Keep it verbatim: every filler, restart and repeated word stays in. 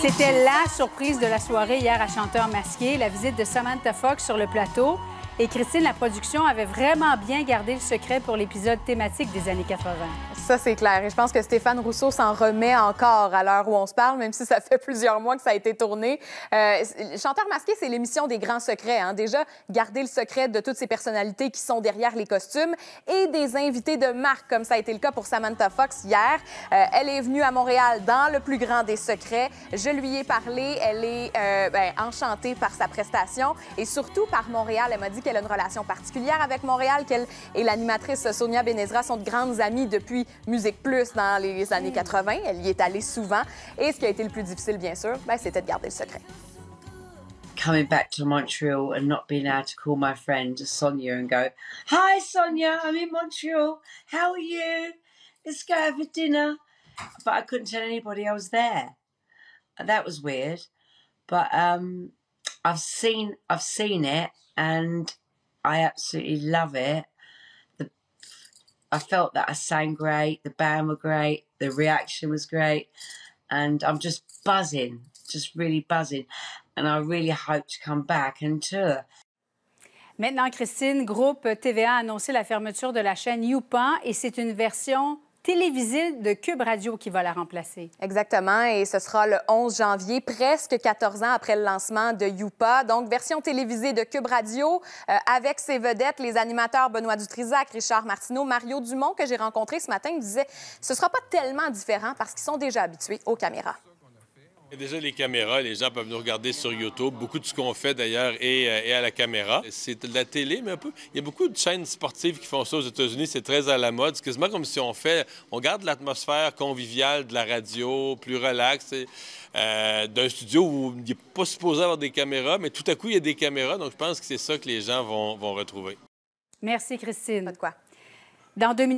C'était la surprise de la soirée hier à Chanteur Masqué, la visite de Samantha Fox sur le plateau. Et Christine, la production avait vraiment bien gardé le secret pour l'épisode thématique des années quatre-vingts. Ça, c'est clair. Et je pense que Stéphane Rousseau s'en remet encore à l'heure où on se parle, même si ça fait plusieurs mois que ça a été tourné. Euh, Chanteur masqué, c'est l'émission des grands secrets. Hein. Déjà, garder le secret de toutes ces personnalités qui sont derrière les costumes et des invités de marque, comme ça a été le cas pour Samantha Fox hier. Euh, elle est venue à Montréal dans le plus grand des secrets. Je lui ai parlé. Elle est euh, ben, enchantée par sa prestation et surtout par Montréal. Elle m'a dit qu'elle a une relation particulière avec Montréal, qu'elle et l'animatrice Sonia Benezra sont de grandes amies depuis Musique Plus dans les années quatre-vingts. Elle y est allée souvent. Et ce qui a été le plus difficile, bien sûr, ben, c'était de garder le secret. Coming back to Montreal and not being able to call my friend Sonia and go, "Hi Sonia, I'm in Montreal. How are you? Let's go have a dinner." But I couldn't tell anybody I was there. And that was weird. But um, I've seen, I've seen it. And I absolutely love it. The, I felt that I sang great, the band were great, the reaction was great, and I'm just buzzing, just really buzzing. And I really hope to come back and tour. Maintenant, Christine, Groupe T V A a annoncé la fermeture de la chaîne YouPan et c'est une version télévisée de Cube Radio qui va la remplacer. Exactement, et ce sera le onze janvier, presque quatorze ans après le lancement de YouPan. Donc, version télévisée de Cube Radio, euh, avec ses vedettes, les animateurs Benoît Dutrisac, Richard Martineau, Mario Dumont, que j'ai rencontré ce matin, me disait « ce ne sera pas tellement différent parce qu'ils sont déjà habitués aux caméras ». Déjà, les caméras, les gens peuvent nous regarder sur YouTube. Beaucoup de ce qu'on fait, d'ailleurs, est, euh, est à la caméra. C'est de la télé, mais un peu... Il y a beaucoup de chaînes sportives qui font ça aux États-Unis. C'est très à la mode. C'est quasiment comme si on fait... On garde l'atmosphère conviviale de la radio, plus relaxe, euh, d'un studio où il n'est pas supposé avoir des caméras, mais tout à coup, il y a des caméras. Donc, je pense que c'est ça que les gens vont, vont retrouver. Merci, Christine. Pas de quoi. Dans deux minutes...